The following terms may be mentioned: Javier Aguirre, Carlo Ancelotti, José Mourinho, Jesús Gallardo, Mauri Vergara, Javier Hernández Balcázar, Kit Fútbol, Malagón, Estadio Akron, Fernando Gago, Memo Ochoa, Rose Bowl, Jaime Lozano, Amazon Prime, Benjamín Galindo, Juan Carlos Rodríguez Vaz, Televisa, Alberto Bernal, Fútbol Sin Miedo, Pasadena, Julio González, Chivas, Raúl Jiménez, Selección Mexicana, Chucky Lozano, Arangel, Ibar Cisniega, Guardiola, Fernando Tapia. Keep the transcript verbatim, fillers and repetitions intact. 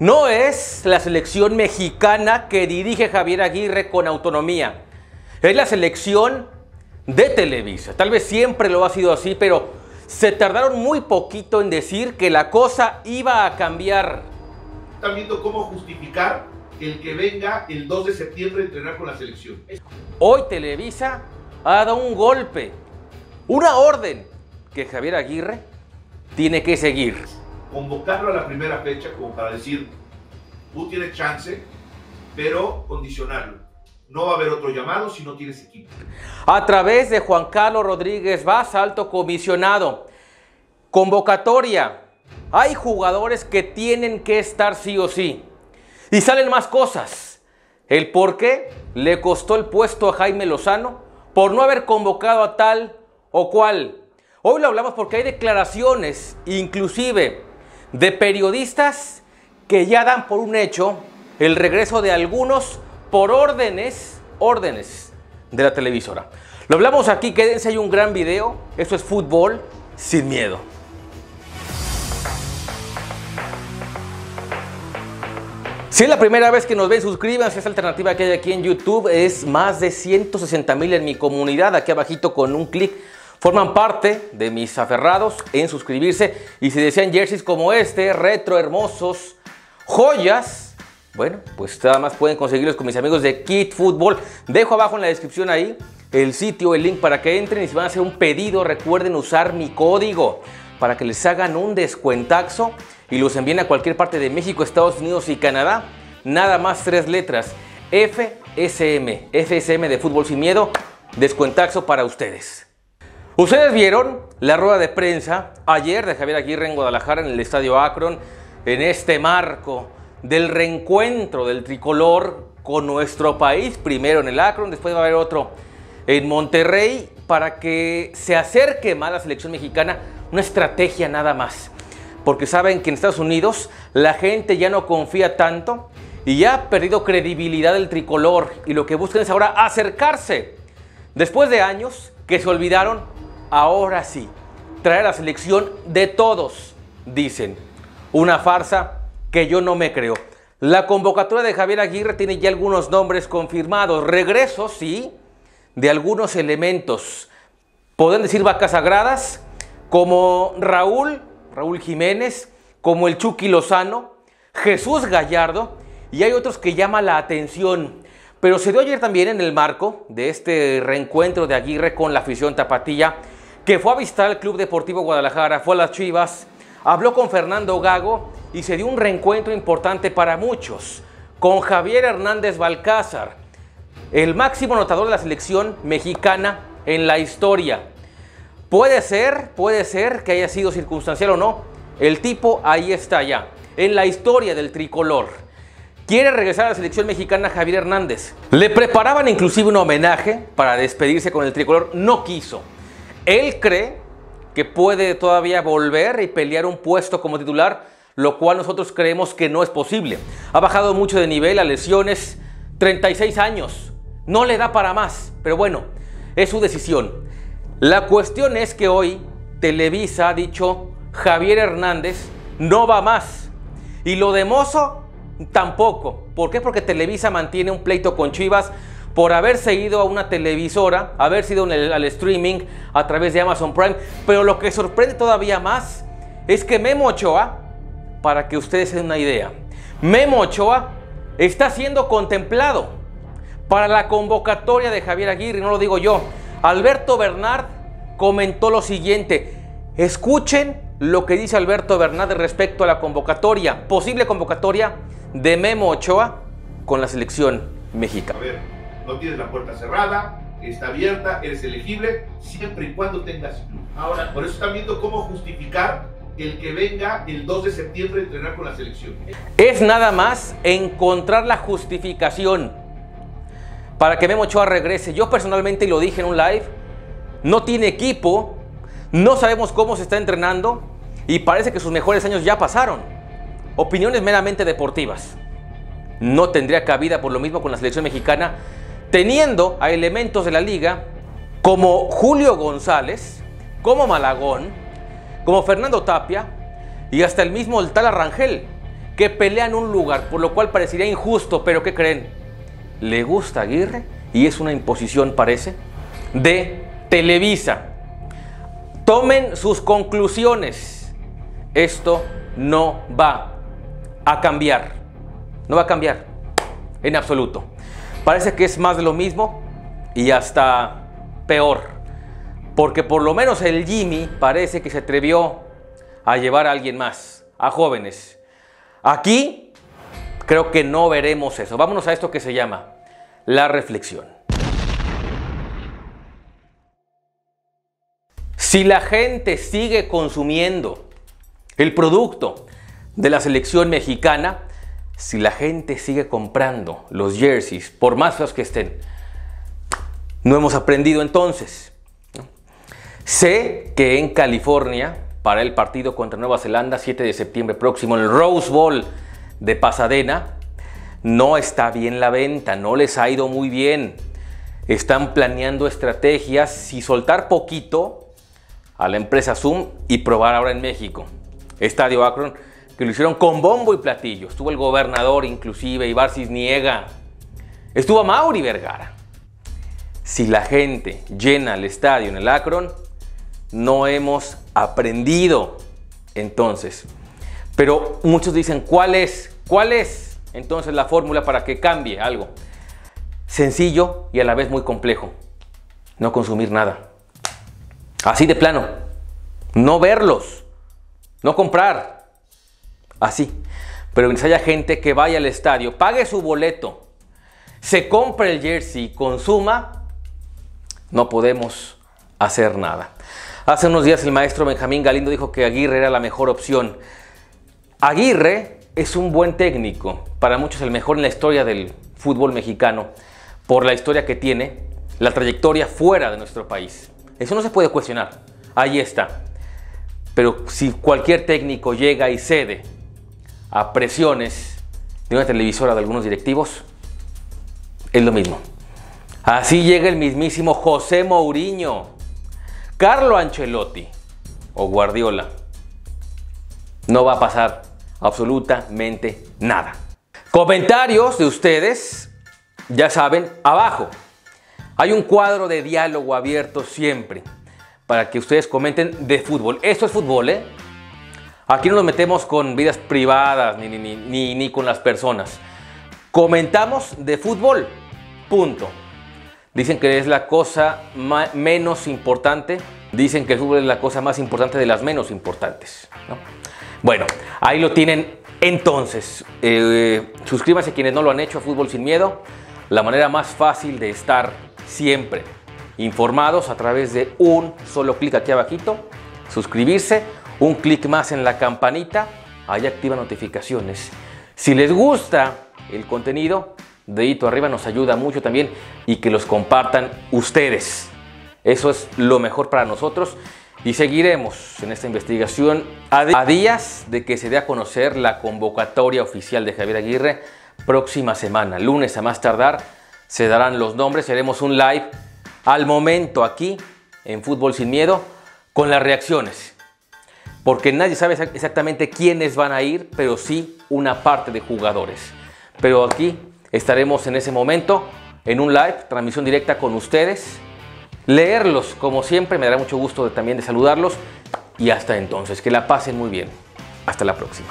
No es la selección mexicana que dirige Javier Aguirre con autonomía. Es la selección de Televisa. Tal vez siempre lo ha sido así, pero se tardaron muy poquito en decir que la cosa iba a cambiar. Están viendo cómo justificar el que venga el dos de septiembre a entrenar con la selección. Hoy Televisa ha dado un golpe, una orden que Javier Aguirre tiene que seguir. Convocarlo a la primera fecha como para decir, tú tienes chance, pero condicionarlo. No va a haber otro llamado si no tienes equipo. A través de Juan Carlos Rodríguez Vaz, alto comisionado. Convocatoria. Hay jugadores que tienen que estar sí o sí. Y salen más cosas. El por qué le costó el puesto a Jaime Lozano por no haber convocado a tal o cual. Hoy lo hablamos porque hay declaraciones, inclusive de periodistas que ya dan por un hecho el regreso de algunos por órdenes, órdenes de la televisora. Lo hablamos aquí, quédense, hay un gran video. Esto es Fútbol Sin Miedo. Si es la primera vez que nos ven, suscríbanse. Esta alternativa que hay aquí en YouTube es más de ciento sesenta mil en mi comunidad. Aquí abajito con un clic forman parte de mis aferrados en suscribirse. Y si desean jerseys como este, retro, hermosos, joyas, bueno, pues nada más pueden conseguirlos con mis amigos de Kit Fútbol. Dejo abajo en la descripción ahí el sitio, el link para que entren. Y si van a hacer un pedido, recuerden usar mi código para que les hagan un descuentazo y los envíen a cualquier parte de México, Estados Unidos y Canadá. Nada más tres letras. F S M. F S M de Fútbol Sin Miedo. Descuentazo para ustedes. Ustedes vieron la rueda de prensa ayer de Javier Aguirre en Guadalajara, en el Estadio Akron, en este marco del reencuentro del tricolor con nuestro país, primero en el Akron, después va a haber otro en Monterrey, para que se acerque más a la selección mexicana, una estrategia nada más, porque saben que en Estados Unidos la gente ya no confía tanto y ya ha perdido credibilidad el tricolor, y lo que buscan es ahora acercarse. Después de años que se olvidaron, ahora sí, traer a la selección de todos, dicen, una farsa que yo no me creo. La convocatoria de Javier Aguirre tiene ya algunos nombres confirmados. Regresos, sí, de algunos elementos. Podrían decir vacas sagradas, como Raúl, Raúl Jiménez, como el Chucky Lozano, Jesús Gallardo, y hay otros que llaman la atención. Pero se dio ayer también en el marco de este reencuentro de Aguirre con la afición tapatilla, que fue a visitar el Club Deportivo Guadalajara, fue a las Chivas, habló con Fernando Gago y se dio un reencuentro importante para muchos con Javier Hernández Balcázar, el máximo anotador de la selección mexicana en la historia. Puede ser, puede ser que haya sido circunstancial o no, el tipo ahí está ya, en la historia del tricolor. Quiere regresar a la selección mexicana Javier Hernández. Le preparaban inclusive un homenaje para despedirse con el tricolor, no quiso. Él cree que puede todavía volver y pelear un puesto como titular, lo cual nosotros creemos que no es posible. Ha bajado mucho de nivel, a lesiones, treinta y seis años. No le da para más, pero bueno, es su decisión. La cuestión es que hoy Televisa ha dicho Javier Hernández no va más. Y lo de Mozo tampoco. ¿Por qué? Porque Televisa mantiene un pleito con Chivas por haberse ido a una televisora, haber sido al streaming a través de Amazon Prime. Pero lo que sorprende todavía más es que Memo Ochoa, para que ustedes se den una idea, Memo Ochoa está siendo contemplado para la convocatoria de Javier Aguirre, no lo digo yo. Alberto Bernal comentó lo siguiente. Escuchen lo que dice Alberto Bernal respecto a la convocatoria, posible convocatoria de Memo Ochoa con la selección mexicana. A ver, no tienes la puerta cerrada, está abierta, eres elegible siempre y cuando tengas club. Ahora, por eso están viendo cómo justificar el que venga el dos de septiembre a entrenar con la selección. Es nada más encontrar la justificación para que Memo Ochoa regrese. Yo personalmente, y lo dije en un live, no tiene equipo, no sabemos cómo se está entrenando y parece que sus mejores años ya pasaron. Opiniones meramente deportivas. No tendría cabida por lo mismo con la selección mexicana, teniendo a elementos de la liga como Julio González, como Malagón, como Fernando Tapia y hasta el mismo el tal Arangel, que pelean un lugar, por lo cual parecería injusto, pero ¿qué creen? Le gusta Aguirre y es una imposición, parece, de Televisa. Tomen sus conclusiones. Esto no va a cambiar. No va a cambiar en absoluto. Parece que es más de lo mismo y hasta peor. Porque por lo menos el Jimmy parece que se atrevió a llevar a alguien más, a jóvenes. Aquí creo que no veremos eso. Vámonos a esto que se llama la reflexión. Si la gente sigue consumiendo el producto de la selección mexicana, si la gente sigue comprando los jerseys, por más feos que estén, no hemos aprendido entonces. Sé que en California, para el partido contra Nueva Zelanda, siete de septiembre próximo, en el Rose Bowl de Pasadena, no está bien la venta, no les ha ido muy bien. Están planeando estrategias y soltar poquito a la empresa Zoom y probar ahora en México. Estadio Akron, que lo hicieron con bombo y platillo. Estuvo el gobernador, inclusive, Ibar Cisniega. Estuvo Mauri Vergara. Si la gente llena el estadio en el Akron, no hemos aprendido. Entonces, pero muchos dicen, ¿cuál es? ¿Cuál es? Entonces, la fórmula para que cambie algo. Sencillo y a la vez muy complejo. No consumir nada. Así de plano. No verlos. No comprar. Así, pero mientras haya gente que vaya al estadio, pague su boleto, se compre el jersey, consuma, no podemos hacer nada. Hace unos días el maestro Benjamín Galindo dijo que Aguirre era la mejor opción. Aguirre es un buen técnico, para muchos el mejor en la historia del fútbol mexicano, por la historia que tiene, la trayectoria fuera de nuestro país. Eso no se puede cuestionar, ahí está. Pero si cualquier técnico llega y cede a presiones de una televisora de algunos directivos, es lo mismo. Así llega el mismísimo José Mourinho, Carlo Ancelotti o Guardiola. No va a pasar absolutamente nada. Comentarios de ustedes, ya saben, abajo. Hay un cuadro de diálogo abierto siempre para que ustedes comenten de fútbol. Esto es fútbol, ¿eh? Aquí no nos metemos con vidas privadas ni, ni, ni, ni con las personas. Comentamos de fútbol, punto. Dicen que es la cosa menos importante. Dicen que el fútbol es la cosa más importante de las menos importantes, ¿no? Bueno, ahí lo tienen entonces. Eh, suscríbanse quienes no lo han hecho a Fútbol Sin Miedo. La manera más fácil de estar siempre informados a través de un solo clic aquí abajito. Suscribirse. Un clic más en la campanita, ahí activa notificaciones. Si les gusta el contenido, dedito arriba nos ayuda mucho también, y que los compartan ustedes. Eso es lo mejor para nosotros y seguiremos en esta investigación a, a días de que se dé a conocer la convocatoria oficial de Javier Aguirre. Próxima semana, lunes a más tardar, se darán los nombres. Haremos un live al momento aquí en Fútbol Sin Miedo con las reacciones. Porque nadie sabe exactamente quiénes van a ir, pero sí una parte de jugadores. Pero aquí estaremos en ese momento, en un live, transmisión directa con ustedes. Leerlos, como siempre, me dará mucho gusto de, también de saludarlos. Y hasta entonces, que la pasen muy bien. Hasta la próxima.